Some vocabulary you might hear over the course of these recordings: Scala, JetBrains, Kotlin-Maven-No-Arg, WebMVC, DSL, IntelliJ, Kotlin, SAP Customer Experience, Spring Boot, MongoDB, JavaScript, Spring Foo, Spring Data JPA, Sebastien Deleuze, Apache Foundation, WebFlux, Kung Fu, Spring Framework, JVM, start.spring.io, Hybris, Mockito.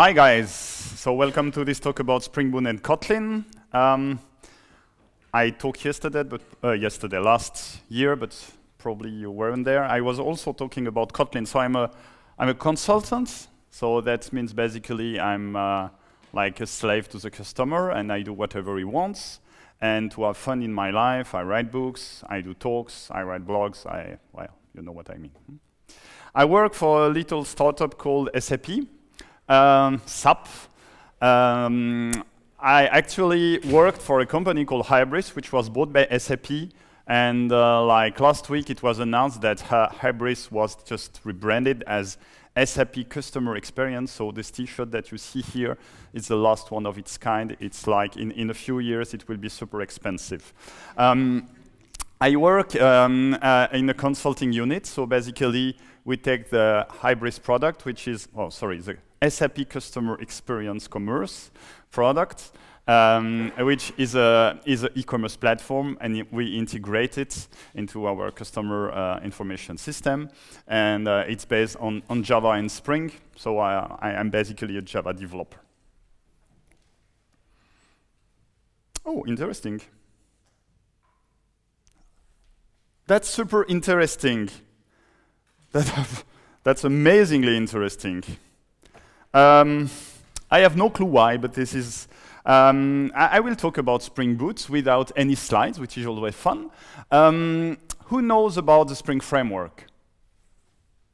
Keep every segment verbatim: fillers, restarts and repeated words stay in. Hi guys, so welcome to this talk about Spring Boot and Kotlin. Um, I talked yesterday, but uh, yesterday last year, but probably you weren't there. I was also talking about Kotlin, so I'm a I'm a consultant. So that means basically I'm uh, like a slave to the customer, and I do whatever he wants. And to have fun in my life, I write books, I do talks, I write blogs. I well, you know what I mean. I work for a little startup called S A P. Um, S A P. Um, I actually worked for a company called Hybris, which was bought by S A P. And uh, like last week, it was announced that uh, Hybris was just rebranded as S A P Customer Experience. So this T-shirt that you see here is the last one of its kind. It's like in, in a few years, it will be super expensive. Um, I work um, uh, in a consulting unit. So basically, we take the Hybris product, which is, oh, sorry, the S A P Customer Experience Commerce product, um, which is a is an e-commerce platform, and we integrate it into our customer uh, information system, and uh, it's based on on Java and Spring. So I I am basically a Java developer. Oh, interesting. That's super interesting. That that's amazingly interesting. Um, I have no clue why, but this is... Um, I, I will talk about Spring Boot without any slides, which is always fun. Um, who knows about the Spring Framework?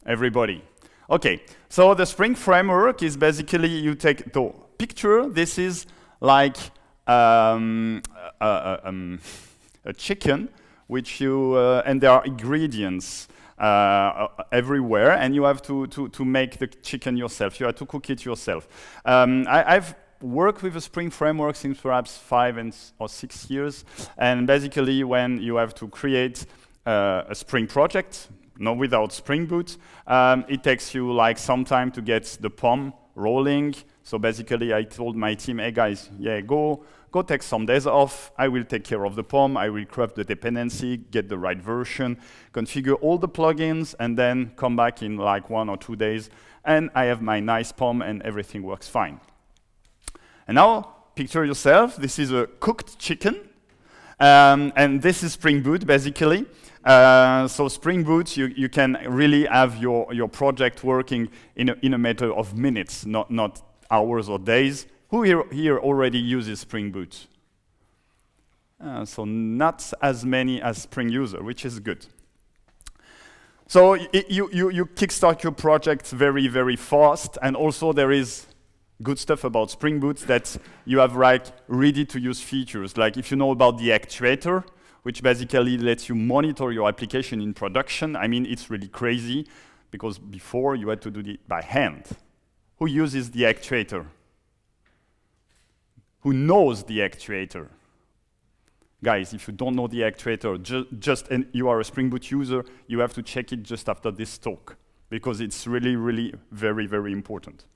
Everybody. OK, so the Spring Framework is basically you take the picture. This is like um, a, a, um, a chicken, which you... Uh, and there are ingredients. Uh, everywhere, and you have to, to, to make the chicken yourself. You have to cook it yourself. Um, I, I've worked with a Spring Framework since perhaps five and or six years, and basically when you have to create uh, a Spring project, not without Spring Boot, um, it takes you like some time to get the P O M rolling. So basically I told my team, hey guys, yeah, go. Go take some days off, I will take care of the P O M, I will craft the dependency, get the right version, configure all the plugins, and then come back in like one or two days, and I have my nice P O M and everything works fine. And now, picture yourself, this is a cooked chicken, um, and this is Spring Boot, basically. Uh, so Spring Boot, you, you can really have your, your project working in a, in a matter of minutes, not, not hours or days. Who here, here already uses Spring Boot? Uh, so not as many as Spring user, which is good. So it, you, you, you kickstart your project very, very fast. And also there is good stuff about Spring Boot that you have like ready-to-use features. Like if you know about the actuator, which basically lets you monitor your application in production. I mean, it's really crazy, because before you had to do it by hand. Who uses the actuator? Who knows the actuator? Guys, if you don't know the actuator, ju just and you are a Spring Boot user, you have to check it just after this talk, because it's really, really very, very important.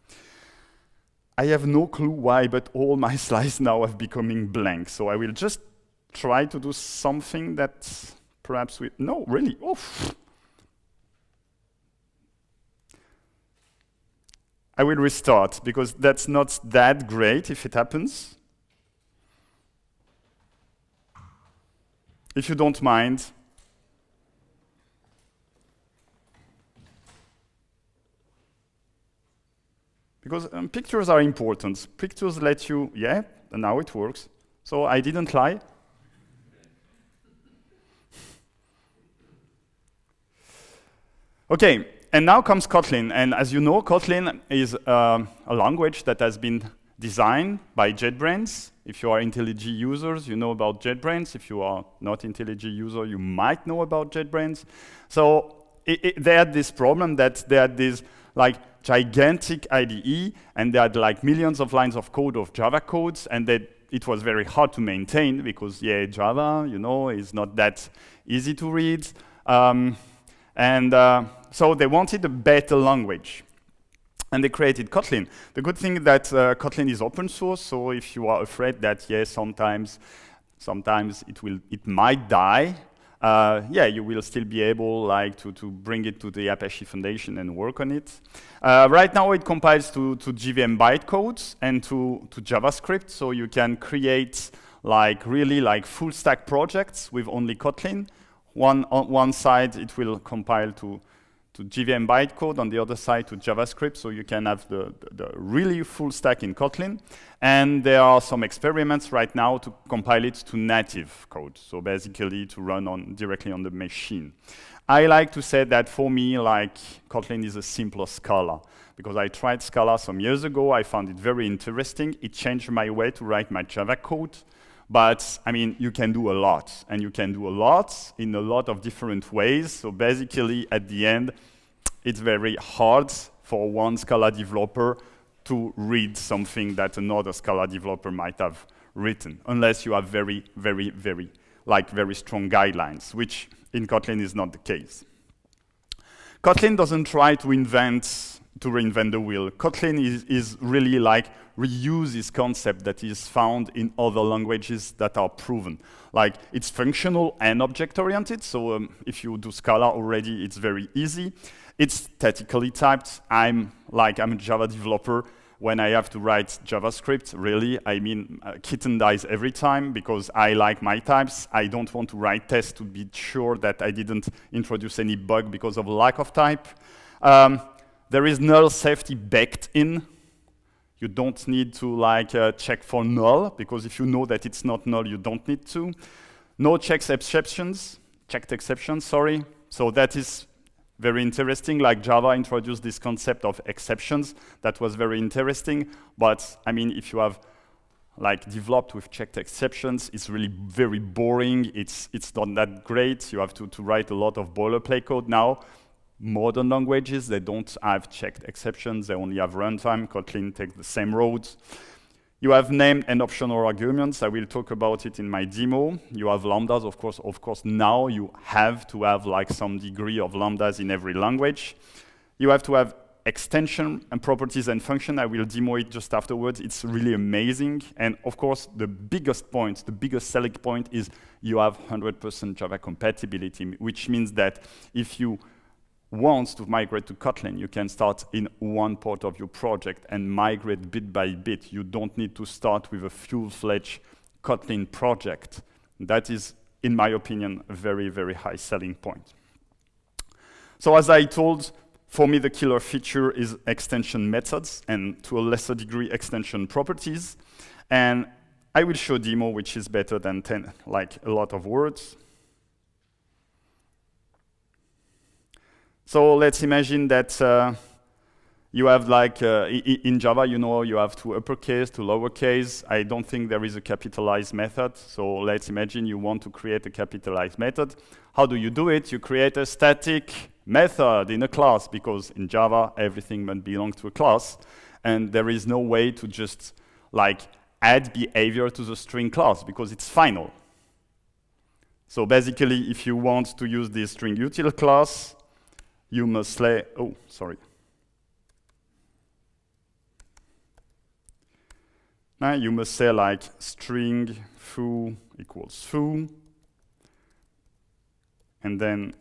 I have no clue why, but all my slides now have becoming blank. So I will just try to do something that perhaps we... No, really. Oof. I will restart, because that's not that great if it happens. If you don't mind. Because um, pictures are important. Pictures let you, yeah, and now it works. So I didn't lie. OK, and now comes Kotlin. And as you know, Kotlin is uh, a language that has been designed by JetBrains. If you are IntelliJ users, you know about JetBrains. If you are not IntelliJ user, you might know about JetBrains. So it, it, they had this problem that they had this like gigantic I D E, and they had like millions of lines of code of Java codes, and they, it was very hard to maintain because, yeah, Java, you know, is not that easy to read. Um, and uh, So they wanted a better language, and they created Kotlin. The good thing that uh, Kotlin is open source, so if you are afraid that yes, yeah, sometimes, sometimes it will, it might die, Uh, yeah, you will still be able like, to, to bring it to the Apache Foundation and work on it. Uh, right now it compiles to, to J V M bytecodes and to, to JavaScript, so you can create like, really like full stack projects with only Kotlin. One, on one side it will compile to, to J V M bytecode, on the other side to JavaScript, so you can have the, the, the really full stack in Kotlin. And there are some experiments right now to compile it to native code, so basically to run on directly on the machine. I like to say that for me, like, Kotlin is a simpler Scala, because I tried Scala some years ago, I found it very interesting, it changed my way to write my Java code. But, I mean, you can do a lot, and you can do a lot in a lot of different ways, so basically, at the end, it's very hard for one Scala developer to read something that another Scala developer might have written, unless you have very, very, very, like, very strong guidelines, which in Kotlin is not the case. Kotlin doesn't try to invent, to reinvent the wheel. Kotlin is, is really like, reuses concept that is found in other languages that are proven. Like, it's functional and object-oriented, so um, if you do Scala already, it's very easy. It's statically typed. I'm, like, I'm a Java developer. When I have to write JavaScript, really, I mean, uh, kitten dies every time, because I like my types. I don't want to write tests to be sure that I didn't introduce any bug because of lack of type. Um, there is null safety baked in. You don't need to like uh, check for null, because if you know that it's not null, you don't need to. No checks exceptions, checked exceptions, sorry. So that is very interesting. Like, Java introduced this concept of exceptions. That was very interesting. But I mean, if you have like developed with checked exceptions, it's really very boring. It's, it's not that great. You have to, to write a lot of boilerplate code now. Modern languages, they don't have checked exceptions, they only have runtime. Kotlin takes the same road. You have named and optional arguments. I will talk about it in my demo. You have lambdas, of course. Of course, now you have to have like some degree of lambdas in every language. You have to have extension and properties and function. I will demo it just afterwards. It's really amazing. And of course, the biggest point, the biggest selling point is you have one hundred percent Java compatibility, which means that if you wants to migrate to Kotlin, you can start in one part of your project and migrate bit by bit. You don't need to start with a full-fledged Kotlin project. That is, in my opinion, a very, very high selling point. So as I told, for me the killer feature is extension methods and, to a lesser degree, extension properties. And I will show a demo which is better than ten, like a lot of words. So let's imagine that uh, you have like, uh, in Java, you know, you have two uppercase, two lowercase. I don't think there is a capitalized method. So let's imagine you want to create a capitalized method. How do you do it? You create a static method in a class, because in Java, everything must belong to a class. And there is no way to just like add behavior to the string class, because it's final. So basically, if you want to use this string util class, you must say, oh, sorry. Now you must say like string foo equals foo, and then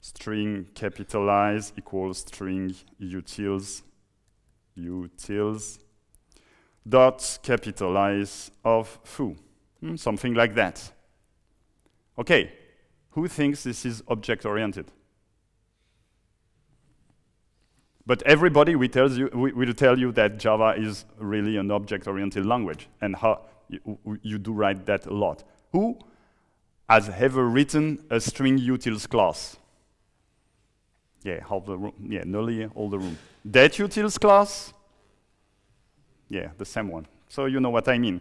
string capitalize equals string utils utils dot capitalize of foo, hmm, something like that. Okay, who thinks this is object oriented? But everybody will tell you, will tell you that Java is really an object-oriented language, and how you, you do write that a lot. Who has ever written a string utils class? Yeah, half the room. Yeah, nearly all the room. That utils class? Yeah, the same one. So you know what I mean.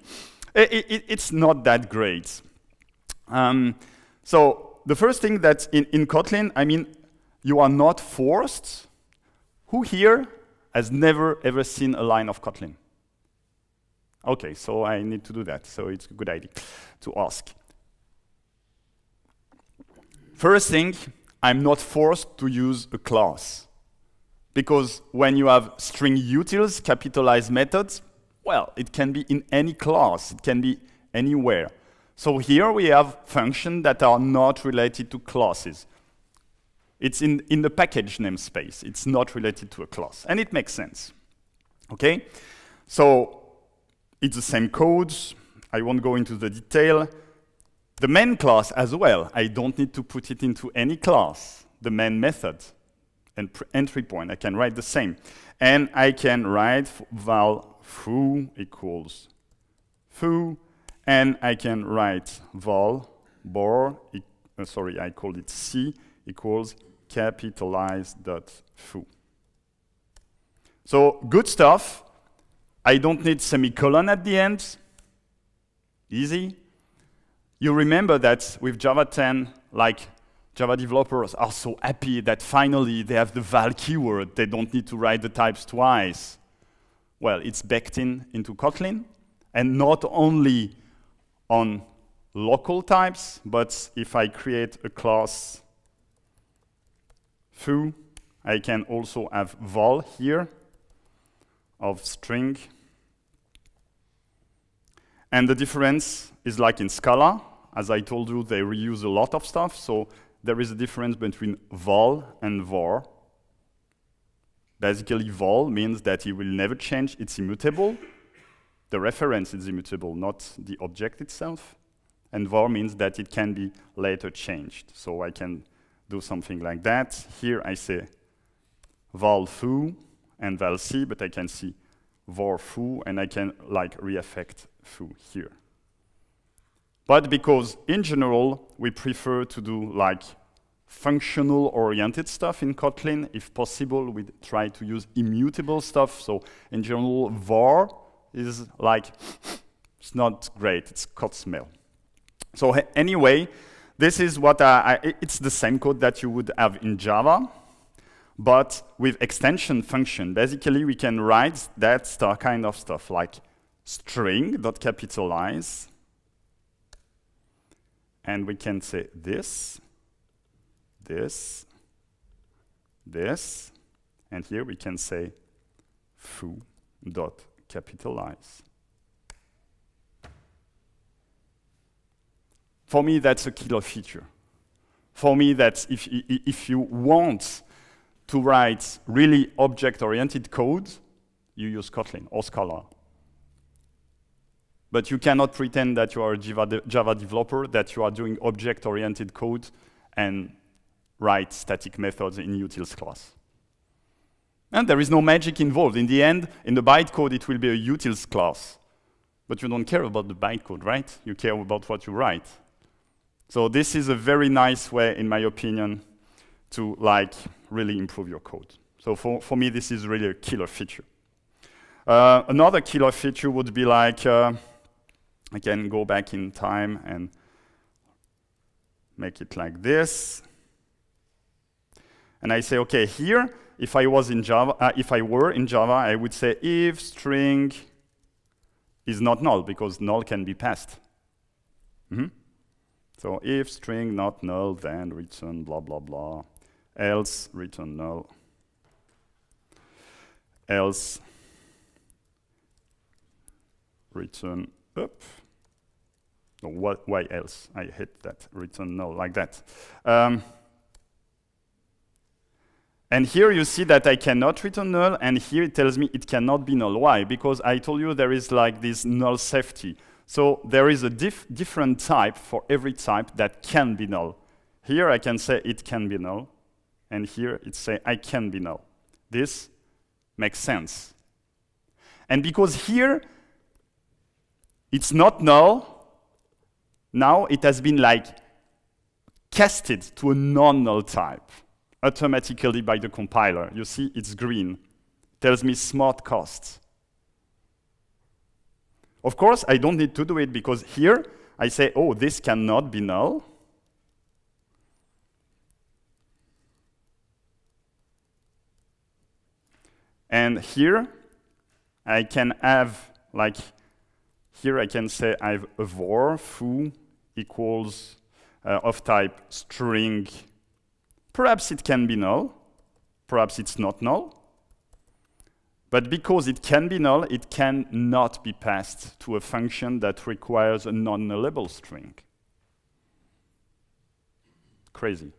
It, it, it's not that great. Um, so the first thing that in, in Kotlin, I mean, you are not forced. Who here has never ever seen a line of Kotlin? Okay, so I need to do that, so it's a good idea to ask. First thing, I'm not forced to use a class, because when you have string utils, capitalized methods, well, it can be in any class, it can be anywhere. So here we have functions that are not related to classes. It's in, in the package namespace. It's not related to a class. And it makes sense. Okay? So it's the same codes. I won't go into the detail. The main class as well. I don't need to put it into any class. The main method and entry point. I can write the same. And I can write val foo equals foo. And I can write val bor, e uh, sorry, I called it C, equals capitalize.foo. So good stuff. I don't need semicolon at the end. Easy. You remember that with Java ten, like Java developers are so happy that finally they have the val keyword. They don't need to write the types twice. Well, it's baked in into Kotlin, and not only on local types, but if I create a class foo, I can also have val here of string. And the difference is like in Scala. As I told you, they reuse a lot of stuff, so there is a difference between val and var. Basically, val means that it will never change, it's immutable. The reference is immutable, not the object itself. And var means that it can be later changed. So I can do something like that. Here I say val foo and val c, but I can see var foo, and I can like reaffect foo here. But because in general, we prefer to do like functional oriented stuff in Kotlin. If possible, we try to use immutable stuff. So in general, var is like, it's not great, it's cat smell. So anyway, this is what I, I, it's the same code that you would have in Java, but with extension function. Basically, we can write that star kind of stuff, like string.capitalize, and we can say this, this, this, and here we can say foo dot capitalize. For me, that's a killer feature. For me, that's if, if you want to write really object-oriented code, you use Kotlin or Scala. But you cannot pretend that you are a Java, de Java developer, that you are doing object-oriented code and write static methods in utils class. And there is no magic involved. In the end, in the bytecode, it will be a utils class. But you don't care about the bytecode, right? You care about what you write. So this is a very nice way, in my opinion, to like really improve your code. So for, for me, this is really a killer feature. Uh, another killer feature would be like, uh, I can go back in time and make it like this. And I say, okay, here, if I was in Java, uh, if I were in Java, I would say if string is not null, because null can be passed. Mm-hmm. So if string not null, then return blah blah blah. Else return null. Else return up. No, what? Why else? I hate that. Return null like that. Um, And here you see that I cannot return null, and here it tells me it cannot be null. Why? Because I told you there is like this null safety. So there is a diff different type for every type that can be null. Here I can say it can be null, and here it say I can be null. This makes sense. And because here it's not null, now it has been like casted to a non-null type. Automatically by the compiler. You see, it's green. Tells me smart cast. Of course, I don't need to do it because here I say, oh, this cannot be null. And here I can have, like, here I can say I have a var foo equals uh, of type string. Perhaps it can be null, perhaps it's not null, But because it can be null, it cannot be passed to a function that requires a non-nullable string. Crazy.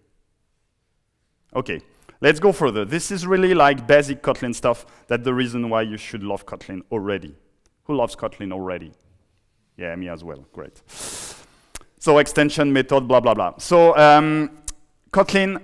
Okay, let's go further. This is really like basic Kotlin stuff. That's the reason why you should love Kotlin already. Who loves Kotlin already? Yeah, me as well, great. So extension method, blah, blah, blah. So um, Kotlin,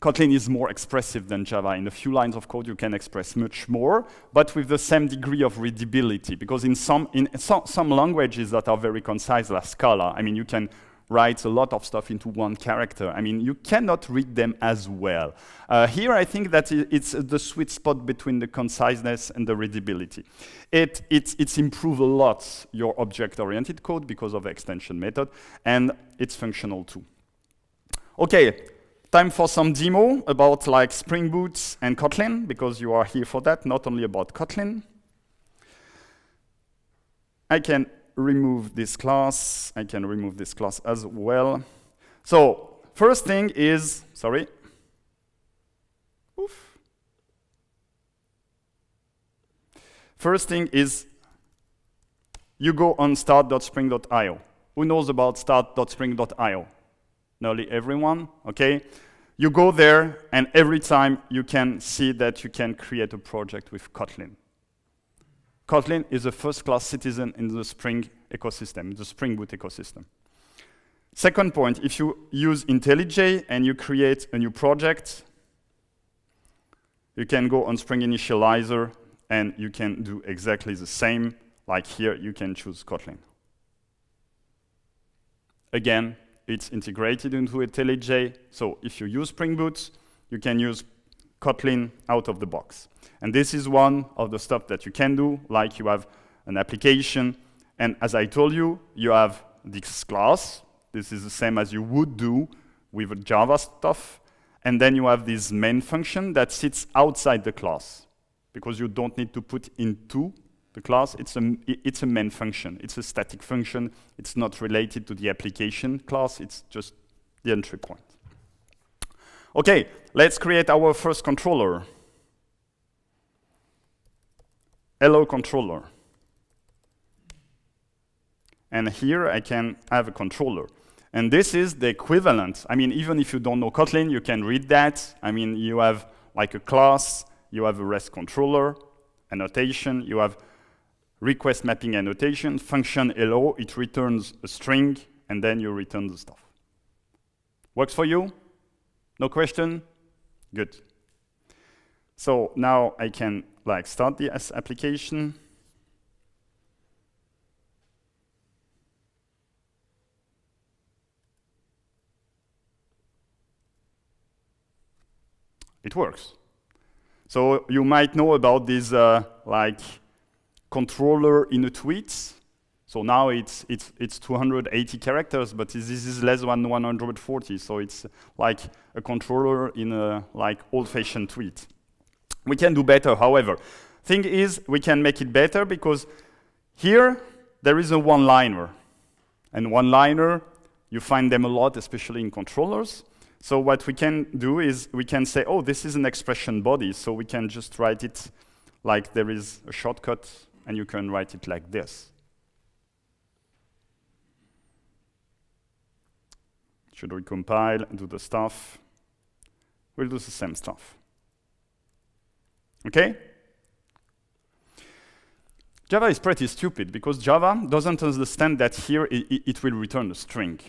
Kotlin is more expressive than Java. In a few lines of code, you can express much more, but with the same degree of readability. Because in some, in so, some languages that are very concise, like Scala, I mean, you can write a lot of stuff into one character. I mean, you cannot read them as well. Uh, here, I think that it's the sweet spot between the conciseness and the readability. It, it's, it's improved a lot your object-oriented code because of the extension method, and it's functional too. Okay. Time for some demo about like Spring Boot and Kotlin, because you are here for that, not only about Kotlin. I can remove this class. I can remove this class as well. So first thing is, sorry. Oof. First thing is you go on start dot spring dot i o. Who knows about start dot spring dot i o? Nearly everyone, okay? You go there, and every time you can see that you can create a project with Kotlin. Kotlin is a first-class citizen in the Spring ecosystem, the Spring Boot ecosystem. Second point, if you use IntelliJ and you create a new project, you can go on Spring Initializer, and you can do exactly the same. Like here, you can choose Kotlin. Again, it's integrated into IntelliJ, so if you use Spring Boot, you can use Kotlin out of the box. And this is one of the stuff that you can do, like you have an application, and as I told you, you have this class. This is the same as you would do with Java stuff. And then you have this main function that sits outside the class, because you don't need to put into the class, it's a, it's a main function. It's a static function. It's not related to the application class. It's just the entry point. OK, let's create our first controller. Hello, controller. And here I can have a controller. And this is the equivalent. I mean, even if you don't know Kotlin, you can read that. I mean, you have like a class. You have a REST controller, annotation. You have request mapping annotation, function hello, it returns a string, and then you return the stuff. Works for you? No question? Good. So now I can like start the application. It works. So you might know about these uh, like controller in a tweet. So now it's, it's, it's two hundred eighty characters, but this is less than one hundred forty. So it's like a controller in a like old-fashioned tweet. We can do better, however. Thing is, we can make it better because here there is a one-liner. And one-liner, you find them a lot, especially in controllers. So what we can do is we can say, oh, this is an expression body. So we can just write it like there is a shortcut. And you can write it like this. Should we compile and do the stuff? We'll do the same stuff. OK? Java is pretty stupid, because Java doesn't understand that here it, it will return a string.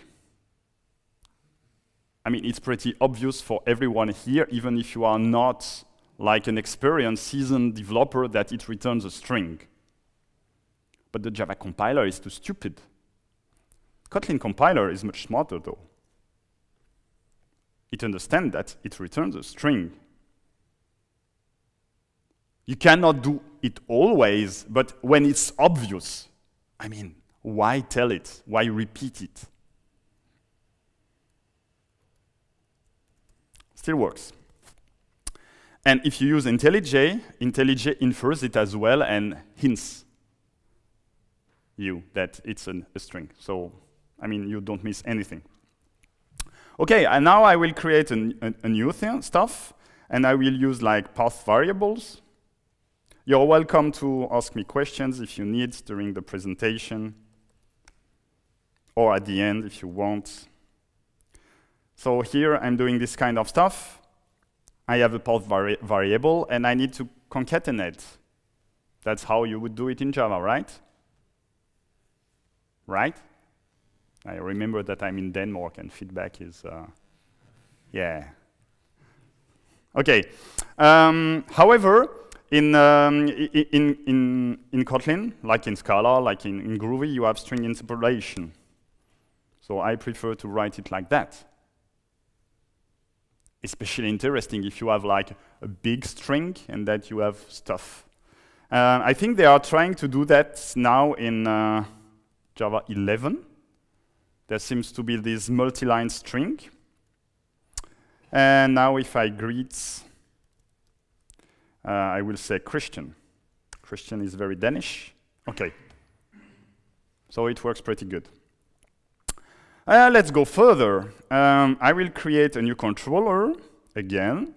I mean, it's pretty obvious for everyone here, even if you are not like an experienced, seasoned developer, that it returns a string. But the Java compiler is too stupid. Kotlin compiler is much smarter, though. It understands that it returns a string. You cannot do it always, but when it's obvious, I mean, why tell it? Why repeat it? Still works. And if you use IntelliJ, IntelliJ infers it as well and hints you that it's an, a string. So, I mean, you don't miss anything. OK, and now I will create an, a, a new thing, stuff. And I will use like path variables. You're welcome to ask me questions if you need during the presentation or at the end if you want. So here I'm doing this kind of stuff. I have a path vari variable and I need to concatenate. That's how you would do it in Java, right? Right? I remember that I'm in Denmark and feedback is, uh, yeah. Okay. Um, however, in, um, in, in, in Kotlin, like in Scala, like in, in Groovy, you have string interpolation. So I prefer to write it like that. Especially interesting if you have like a big string and that you have stuff. Uh, I think they are trying to do that now in uh, Java eleven. There seems to be this multi-line string. And now if I greet, uh, I will say Christian. Christian is very Danish. Okay. So it works pretty good. Uh, let's go further. Um, I will create a new controller again.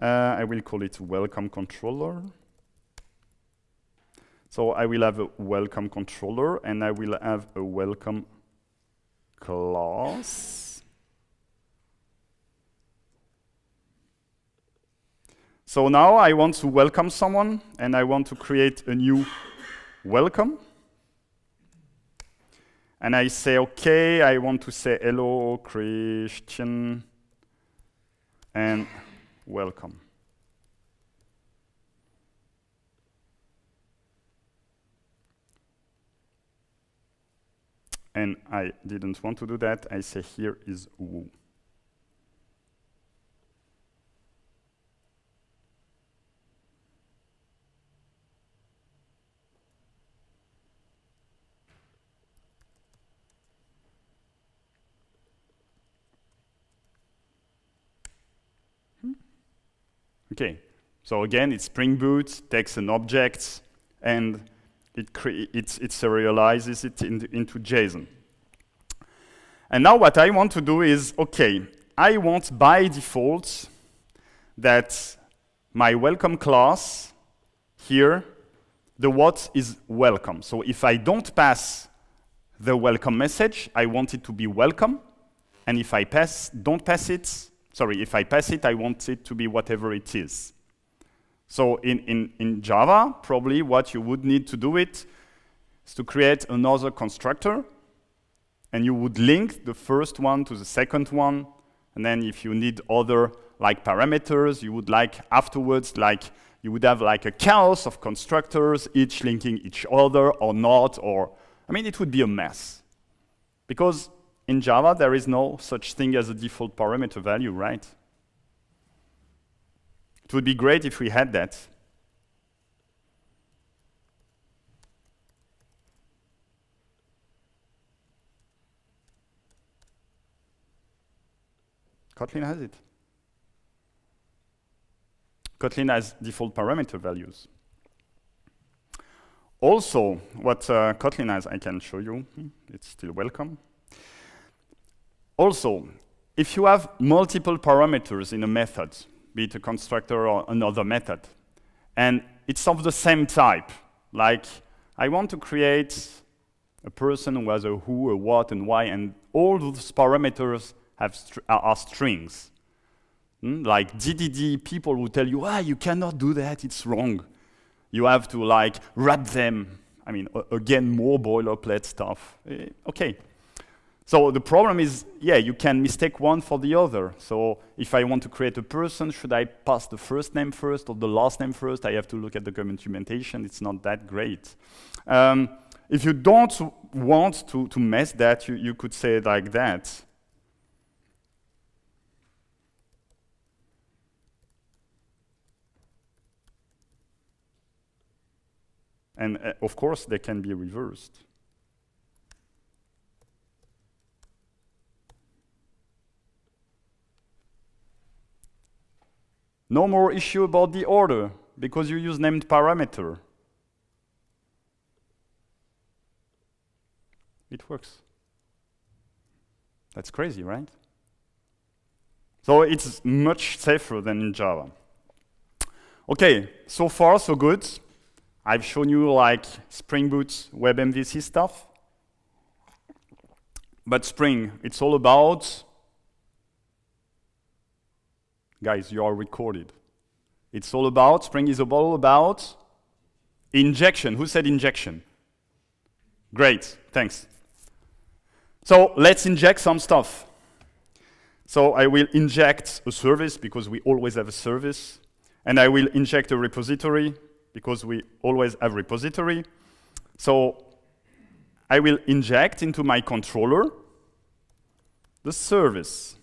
Uh, I will call it welcome controller. So I will have a welcome controller and I will have a welcome class. So now I want to welcome someone and I want to create a new welcome. And I say, okay, I want to say hello, Christian, and welcome. And I didn't want to do that. I say here is woo. Hmm. Okay. So again, it's Spring Boot takes an object and It, cre it, it serializes it in into JSON. And now what I want to do is, okay, I want by default that my welcome class here, the what is welcome. So if I don't pass the welcome message, I want it to be welcome. And if I pass, don't pass it, sorry, if I pass it, I want it to be whatever it is. So in, in, in Java, probably what you would need to do it is to create another constructor, and you would link the first one to the second one, and then if you need other like parameters, you would like afterwards, like you would have like a chaos of constructors, each linking each other or not, or, I mean, it would be a mess. Because in Java, there is no such thing as a default parameter value, right? It would be great if we had that. Kotlin has it. Kotlin has default parameter values. Also, what uh, Kotlin has, I can show you. It's still welcome. Also, if you have multiple parameters in a method, be it a constructor or another method. And it's of the same type. Like, I want to create a person who has a who, a what, and why, and all those parameters have str are strings. Mm? Like D D D, people who tell you, ah, you cannot do that, it's wrong. You have to, like, wrap them. I mean, again, more boilerplate stuff. Eh, okay. So the problem is, yeah, you can mistake one for the other. So if I want to create a person, should I pass the first name first or the last name first? I have to look at the documentation. It's not that great. Um, if you don't want to, to mess that, you, you could say it like that. And uh, of course, they can be reversed. No more issue about the order, because you use named parameter. It works. That's crazy, right? So it's much safer than in Java. Okay, so far so good. I've shown you like Spring Boot's WebMVC stuff. But Spring, it's all about, guys, you are recorded. It's all about, Spring is all about injection. Who said injection? Great, thanks. So let's inject some stuff. So I will inject a service because we always have a service. And I will inject a repository because we always have repository. So I will inject into my controller the service.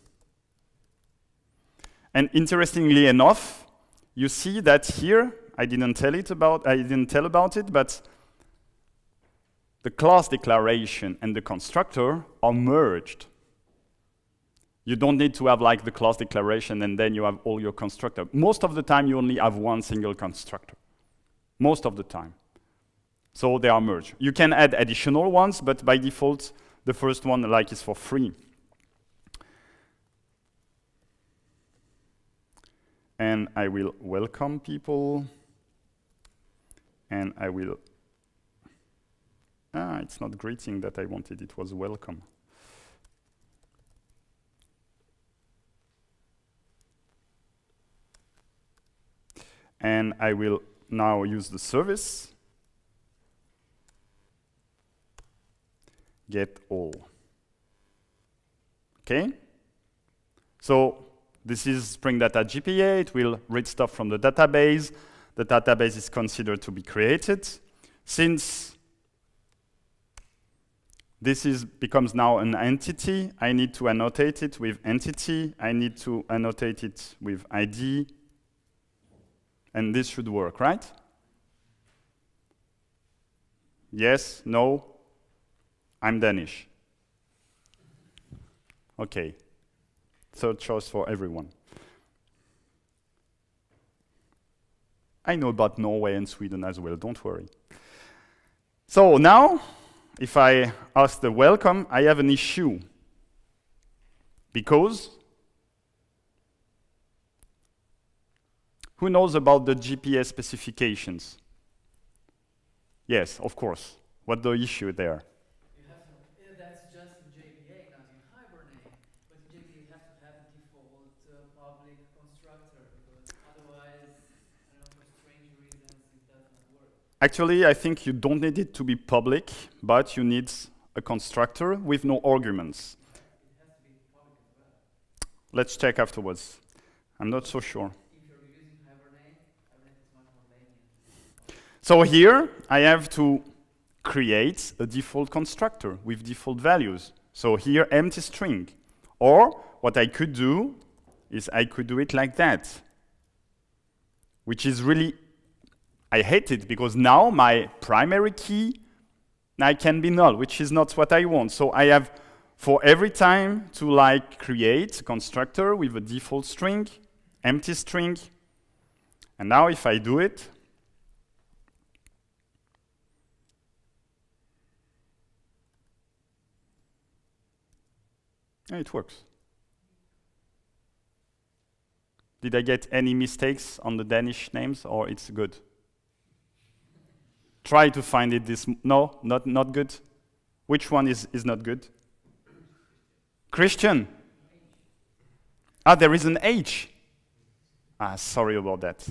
And interestingly enough, you see that here, I didn't tell it about, I didn't tell about it, but the class declaration and the constructor are merged. You don't need to have like the class declaration and then you have all your constructor. Most of the time you only have one single constructor. Most of the time. So they are merged. You can add additional ones, but by default, the first one like is for free. And I will welcome people. And I will, ah, it's not greeting that I wanted, it was welcome. And I will now use the service. Get all. Okay? So, this is Spring Data J P A. It will read stuff from the database. The database is considered to be created. Since this is, becomes now an entity, I need to annotate it with entity. I need to annotate it with I D. And this should work, right? Yes? No? I'm Danish. Okay. Third choice for everyone. I know about Norway and Sweden as well, don't worry. So now, if I ask the welcome, I have an issue. Because who knows about the J P A specifications? Yes, of course. What's the issue there? Actually, I think you don't need it to be public, but you need a constructor with no arguments. It has to be public as well. Let's check afterwards. I'm not so sure. If you're using Hibernate, Hibernate is much more lenient. So here, I have to create a default constructor with default values. So here, empty string. Or what I could do is I could do it like that, which is really, I hate it because now my primary key I can be null, which is not what I want. So I have for every time to like create a constructor with a default string, empty string. And now if I do it, it works. Did I get any mistakes on the Danish names or it's good? Try to find it this, no, not, not good. Which one is, is not good? Christian. Ah, there is an H. Ah, sorry about that.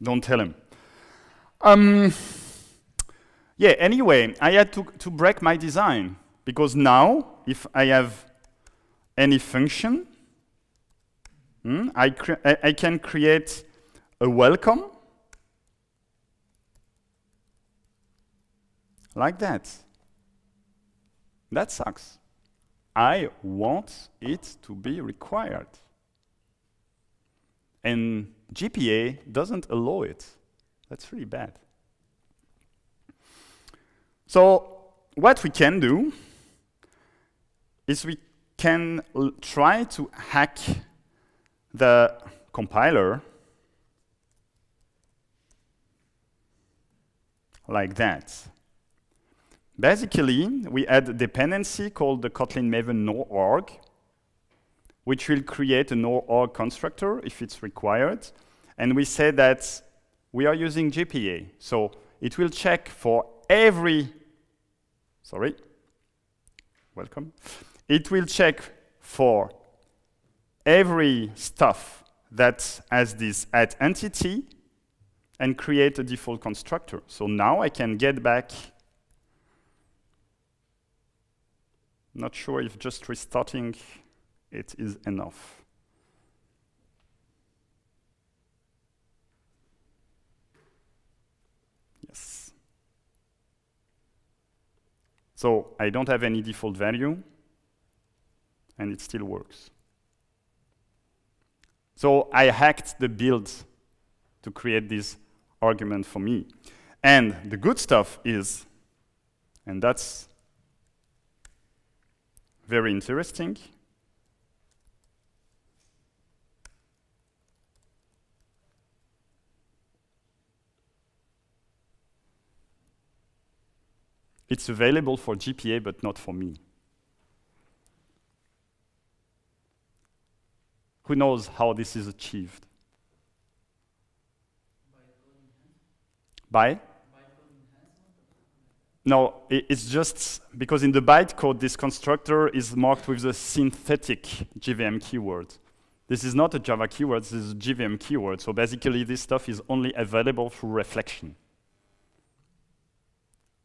Don't tell him. Um, yeah, anyway, I had to, to break my design because now if I have any function, hmm, I, cre I, I can create a welcome like that. That sucks. I want it to be required. And J P A doesn't allow it. That's really bad. So what we can do is we can try to hack the compiler like that. Basically, we add a dependency called the Kotlin-Maven-No-Arg, which will create a no-arg constructor if it's required. And we say that we are using J P A. So it will check for every, sorry, welcome. It will check for every stuff that has this at entity and create a default constructor. So now I can get back. Not sure if just restarting it is enough. Yes. So I don't have any default value, and it still works. So I hacked the build to create this argument for me. And the good stuff is, and that's very interesting, it's available for G P A, but not for me. Who knows how this is achieved? By? No, it's just because in the bytecode, this constructor is marked with the synthetic J V M keyword. This is not a Java keyword, this is a J V M keyword. So basically, this stuff is only available through reflection,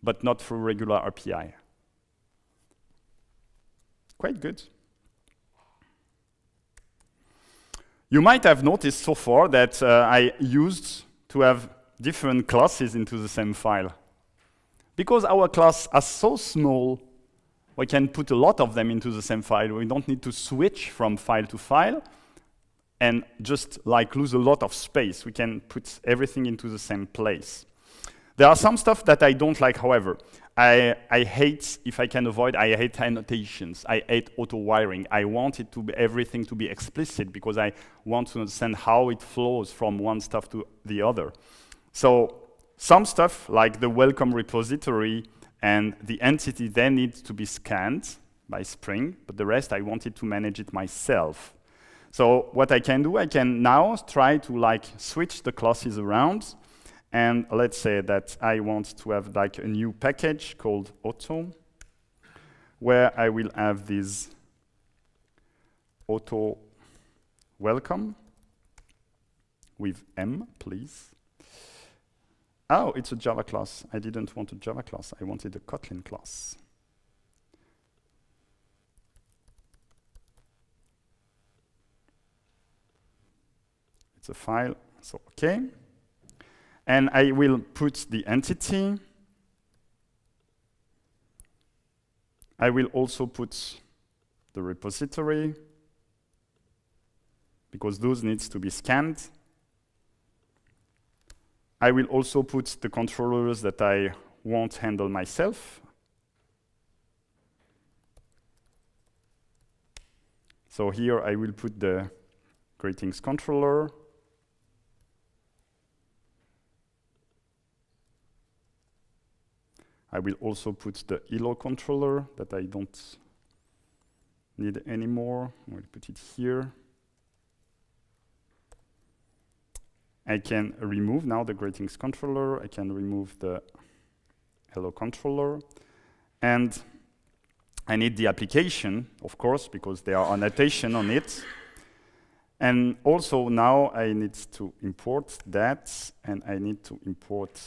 but not through regular R P I. Quite good. You might have noticed so far that uh, I used to have different classes into the same file. Because our classes are so small, we can put a lot of them into the same file. We don't need to switch from file to file and just like lose a lot of space. We can put everything into the same place. There are some stuff that I don't like, however. I, I hate, if I can avoid, I hate annotations. I hate auto-wiring. I want it to be everything to be explicit because I want to understand how it flows from one stuff to the other. So some stuff, like the welcome repository and the entity, they need to be scanned by Spring, but the rest I wanted to manage it myself. So what I can do, I can now try to like switch the classes around, and let's say that I want to have like a new package called auto, where I will have this auto welcome with M, please. Oh, it's a Java class. I didn't want a Java class. I wanted a Kotlin class. It's a file, so OK. And I will put the entity. I will also put the repository, because those needs to be scanned. I will also put the controllers that I won't handle myself. So here I will put the greetings controller. I will also put the hello controller that I don't need anymore. We'll put it here. I can remove now the greetings controller. I can remove the hello controller. And I need the application, of course, because there are annotations on it. And also now I need to import that, and I need to import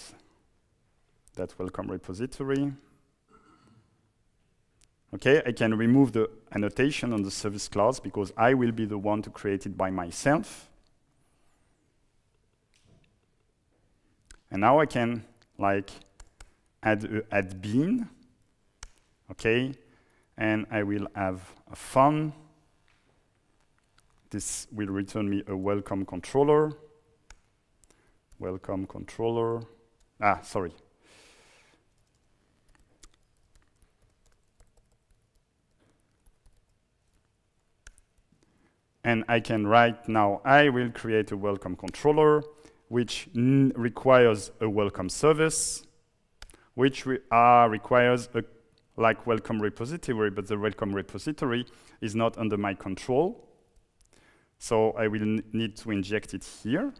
that welcome repository. OK, I can remove the annotation on the service class, because I will be the one to create it by myself. And now I can like add a admin, okay, and I will have a fun. This will return me a welcome controller. Welcome controller. Ah, sorry. And I can write now, I will create a welcome controller, which n requires a welcome service, which re uh, requires a like welcome repository, but the welcome repository is not under my control. So I will n need to inject it here.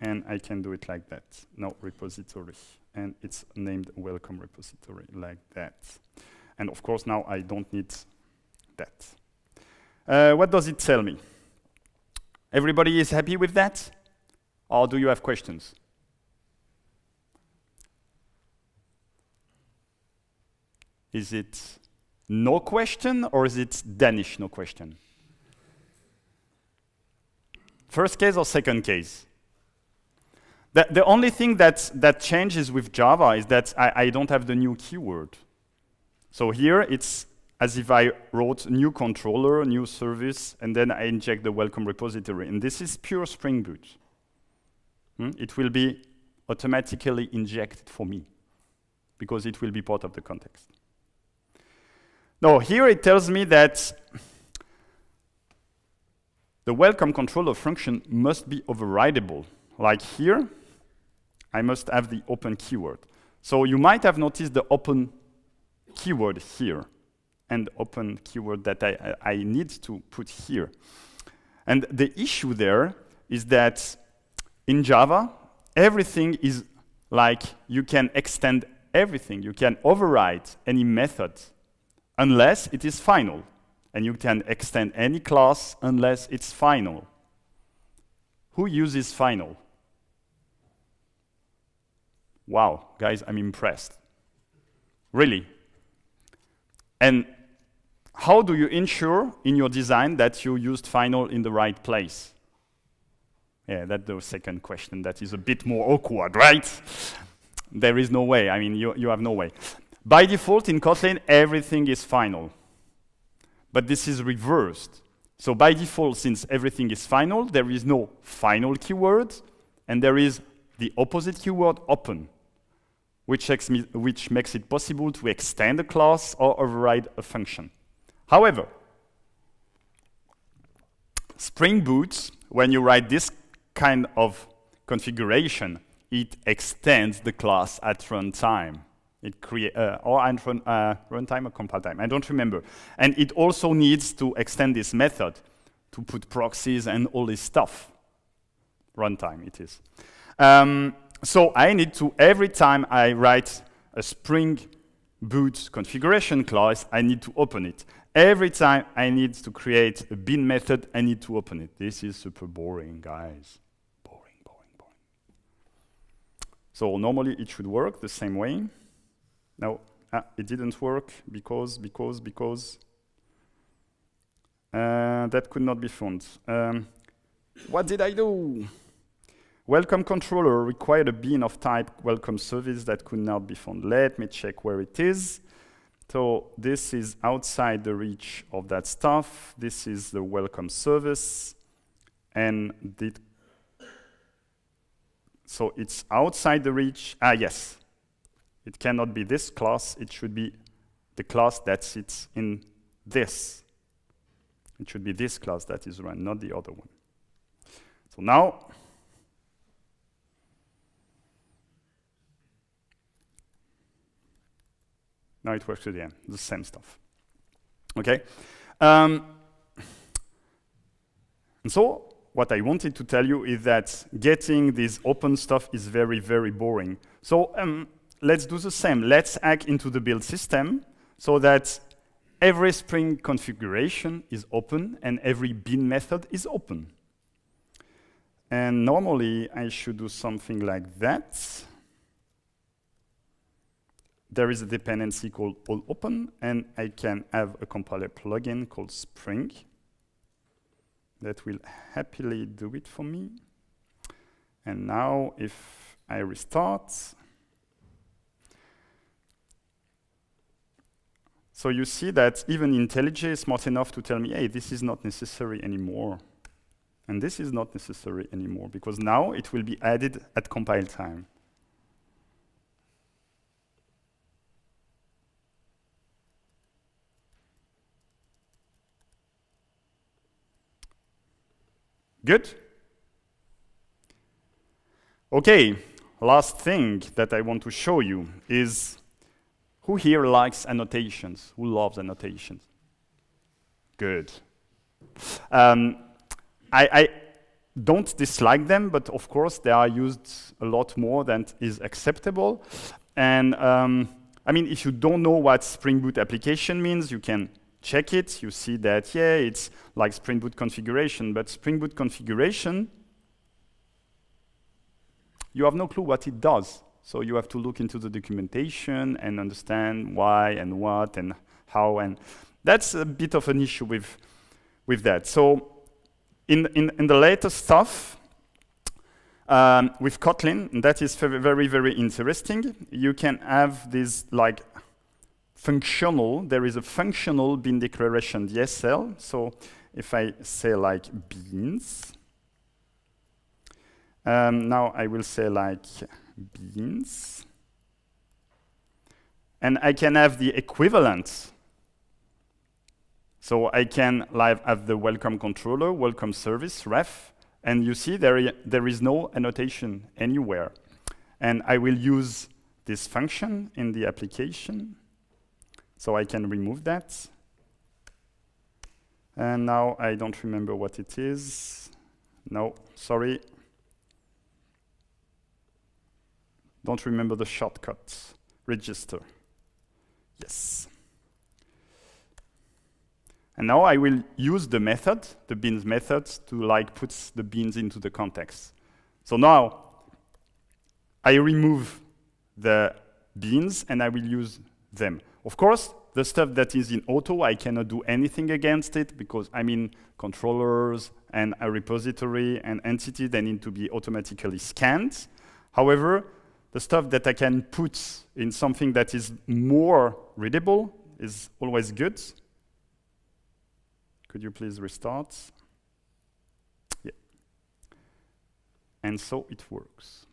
and I can do it like that, no repository. And it's named welcome repository, like that. And of course, now I don't need that. Uh, what does it tell me? Everybody is happy with that? Or do you have questions? Is it no question, or is it Danish no question? First case or second case? The, the only thing that, that changes with Java is that I, I don't have the new keyword. So here, it's as if I wrote new controller, new service, and then I inject the welcome repository. And this is pure Spring Boot. Hmm? It will be automatically injected for me, because it will be part of the context. Now, here it tells me that the welcome controller function must be overridable. Like here, I must have the open keyword. So you might have noticed the open keyword here, and open keyword that I, I need to put here. And the issue there is that in Java, everything is like you can extend everything. You can override any method unless it is final. And you can extend any class unless it's final. Who uses final? Wow, guys, I'm impressed. Really. And how do you ensure in your design that you used final in the right place? Yeah, that's the second question that is a bit more awkward, right? There is no way. I mean, you, you have no way. By default, in Kotlin, everything is final. But this is reversed. So by default, since everything is final, there is no final keyword, and there is the opposite keyword, open, which, which makes it possible to extend a class or override a function. However, Spring Boot, when you write this kind of configuration, it extends the class at runtime. It create uh, or at run, uh, runtime or compile time. I don't remember. And it also needs to extend this method to put proxies and all this stuff. Runtime it is. Um, so I need to, every time I write a Spring Boot configuration class, I need to open it. Every time I need to create a bin method, I need to open it. This is super boring, guys. Boring, boring, boring. So normally it should work the same way. No, ah, it didn't work because, because, because uh, that could not be found. Um, what did I do? Welcome controller required a bean of type welcome service that could not be found. Let me check where it is. So this is outside the reach of that stuff. This is the welcome service. And did so it's outside the reach. Ah, yes. It cannot be this class, it should be the class that sits in this. It should be this class that is run, not the other one. So now, now it works again, the same stuff. Okay? Um, and so, what I wanted to tell you is that getting this open stuff is very, very boring. So, um, let's do the same. Let's hack into the build system so that every Spring configuration is open and every bin method is open. And normally, I should do something like that. There is a dependency called all open, and I can have a compiler plugin called Spring that will happily do it for me. And now, if I restart, so you see that even IntelliJ is smart enough to tell me, hey, this is not necessary anymore. And this is not necessary anymore, because now it will be added at compile time. Good? OK, last thing that I want to show you is, who here likes annotations? Who loves annotations? Good. Um, I, I, don't dislike them, but of course they are used a lot more than is acceptable. And um, I mean, if you don't know what Spring Boot application means, you can check it. You see that, yeah, it's like Spring Boot configuration, but Spring Boot configuration, you have no clue what it does. So you have to look into the documentation and understand why and what and how, and that's a bit of an issue with, with that. So in, in, in the latest stuff, Um, with Kotlin, and that is very, very interesting. You can have this like functional, there is a functional bean declaration, D S L. So if I say like beans, um, now I will say like beans. And I can have the equivalent. So I can live have the welcome controller, welcome service, ref. And you see there, there is no annotation anywhere. And I will use this function in the application. So I can remove that. And now I don't remember what it is. No, sorry. Don't remember the shortcut. Register. Yes. And now I will use the method, the beans method, to like put the beans into the context. So now I remove the beans and I will use them. Of course, the stuff that is in auto, I cannot do anything against it because I'm in controllers and a repository and entity that need to be automatically scanned. However, the stuff that I can put in something that is more readable is always good. Could you please restart? Yeah. And so it works.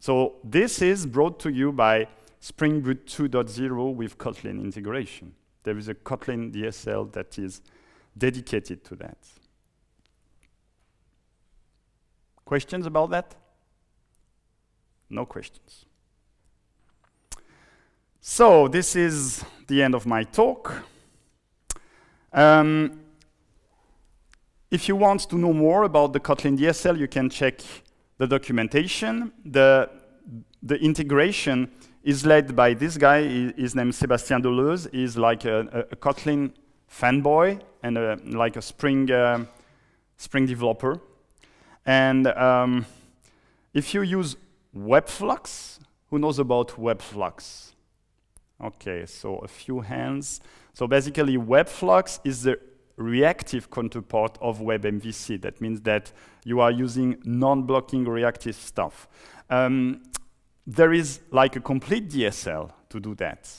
So this is brought to you by Spring Boot two point oh with Kotlin integration. There is a Kotlin D S L that is dedicated to that. Questions about that? No questions. So this is the end of my talk. Um, if you want to know more about the Kotlin D S L, you can check the documentation. The, the integration is led by this guy. He, his name is Sebastien Deleuze. He's like a, a Kotlin fanboy and a, like a Spring, uh, Spring developer. And um, if you use WebFlux, who knows about WebFlux? Okay, so a few hands. So basically, WebFlux is the reactive counterpart of WebMVC. That means that you are using non-blocking reactive stuff. Um, there is like a complete D S L to do that.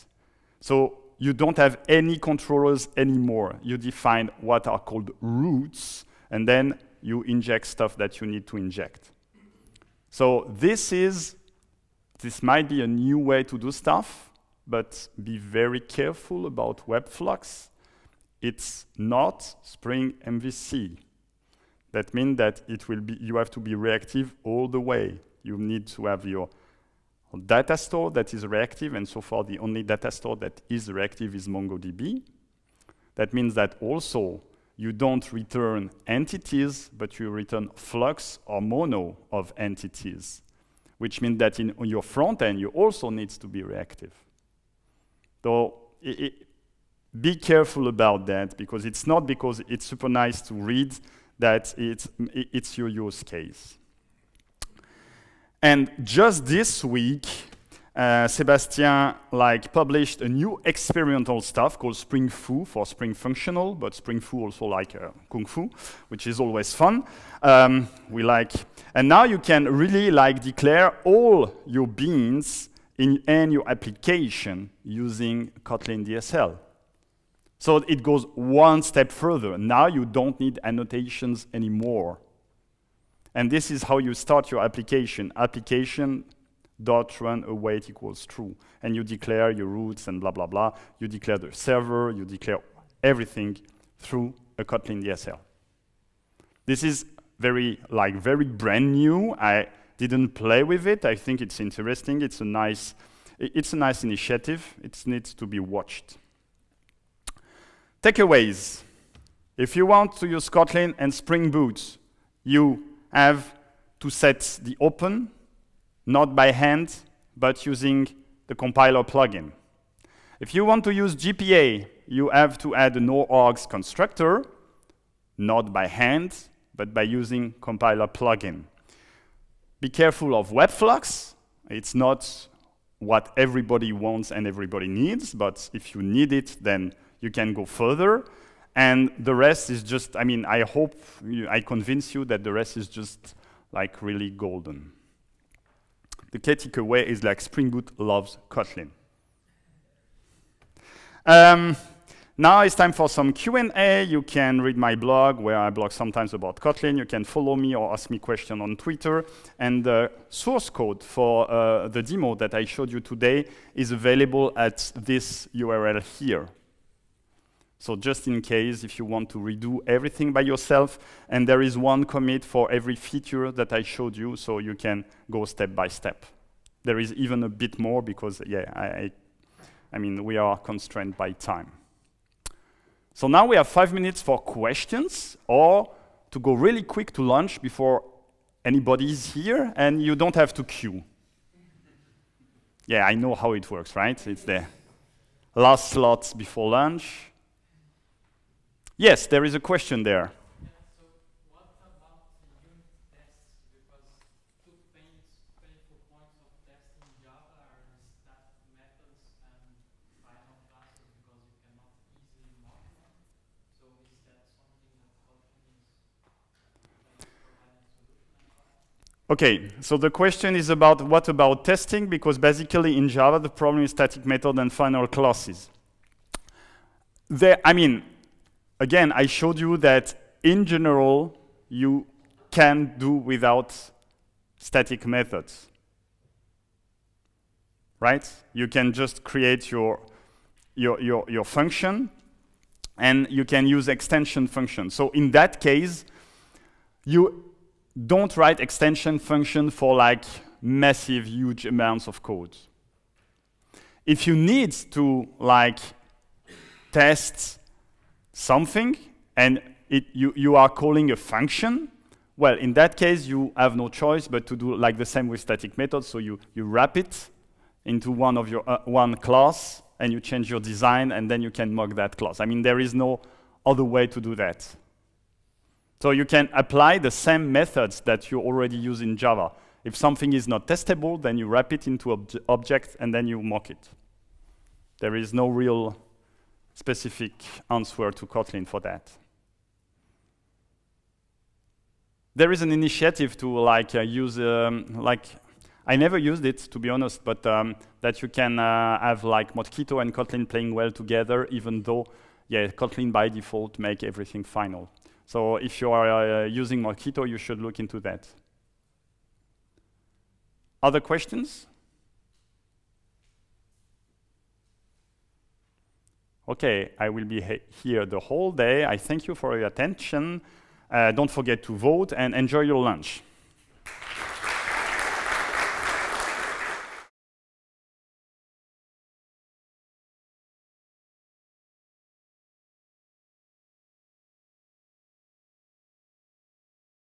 So you don't have any controllers anymore. You define what are called routes, and then you inject stuff that you need to inject. So this is, this might be a new way to do stuff. But be very careful about WebFlux. It's not Spring M V C. That means that it will be, you have to be reactive all the way. You need to have your data store that is reactive, and so far the only data store that is reactive is MongoDB. That means that also you don't return entities, but you return flux or mono of entities, which means that in your front end you also need to be reactive. So it, it, be careful about that, because it's not because it's super nice to read that it's, it's your use case. And just this week, uh, Sebastien like published a new experimental stuff called Spring Foo for Spring Functional, but Spring Foo also like uh, Kung Fu, which is always fun. Um, we like, and now you can really like declare all your beans in any application using Kotlin D S L. So it goes one step further. Now you don't need annotations anymore. And this is how you start your application. Application dot run await equals true. And you declare your routes and blah, blah, blah. You declare the server, you declare everything through a Kotlin D S L. This is very, like, very brand new. I didn't play with it. I think it's interesting. It's a nice, it's a nice initiative. It needs to be watched. Takeaways. If you want to use Kotlin and Spring Boot you have to set the open, not by hand, but using the compiler plugin. If you want to use G P A, you have to add a no args constructor, not by hand, but by using compiler plugin. Be careful of WebFlux. It's not what everybody wants and everybody needs, but if you need it, then you can go further. And the rest is just, I mean, I hope you, I convince you that the rest is just like really golden. The key takeaway is like Spring Boot loves Kotlin. Um, now it's time for some Q and A. You can read my blog where I blog sometimes about Kotlin. You can follow me or ask me questions on Twitter. And the source code for uh, the demo that I showed you today is available at this U R L here. So just in case, if you want to redo everything by yourself, and there is one commit for every feature that I showed you, so you can go step by step. There is even a bit more because, yeah, I, I mean, we are constrained by time. So now we have five minutes for questions, or to go really quick to lunch before anybody is here, and you don't have to queue. Yeah, I know how it works, right? It's the last slots before lunch. Yes, there is a question there. Yeah, so what about unit tests? Because two painful points of testing Java are static methods and final classes because you cannot easily mock them. So is that something that Kotlin is providing solution? Okay, so the question is about what about testing? Because basically in Java the problem is static method and final classes. There, I mean. Again, I showed you that, in general, you can do without static methods, right? You can just create your, your, your, your function, and you can use extension functions. So in that case, you don't write extension function for like massive, huge amounts of code. If you need to like test something, and it, you, you are calling a function, well, in that case, you have no choice but to do like the same with static methods. So you, you wrap it into one of your uh, one class, and you change your design, and then you can mock that class. I mean, there is no other way to do that. So you can apply the same methods that you already use in Java. If something is not testable, then you wrap it into obj object, and then you mock it. There is no real specific answer to Kotlin for that. There is an initiative to like uh, use um, like I never used it to be honest, but um, that you can uh, have like Mockito and Kotlin playing well together, even though yeah, Kotlin by default make everything final. So if you are uh, using Mockito, you should look into that. Other questions? Okay, I will be he here the whole day. I thank you for your attention. Uh, don't forget to vote and enjoy your lunch.